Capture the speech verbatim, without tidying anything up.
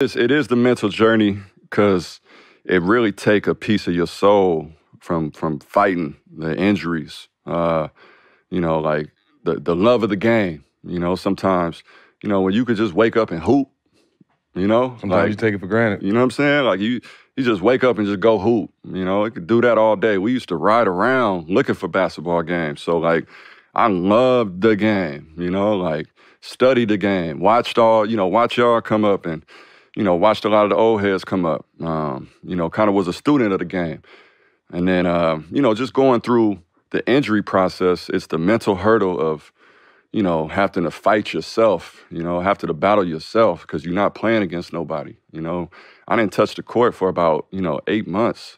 It's, it is the mental journey, because it really take a piece of your soul from from fighting the injuries. Uh, you know, like the the love of the game. You know, sometimes, you know, when you could just wake up and hoop. You know, sometimes like, you take it for granted. You know what I'm saying? Like you, you just wake up and just go hoop. You know, it could do that all day. We used to ride around looking for basketball games. So like, I loved the game. You know, like studied the game, watched all. You know, watch y'all come up and, you know, watched a lot of the old heads come up. Um, you know, kind of was a student of the game, and then uh, you know, just going through the injury process. It's the mental hurdle of, you know, having to fight yourself, you know, having to battle yourself because you're not playing against nobody, you know. I didn't touch the court for about, you know, eight months.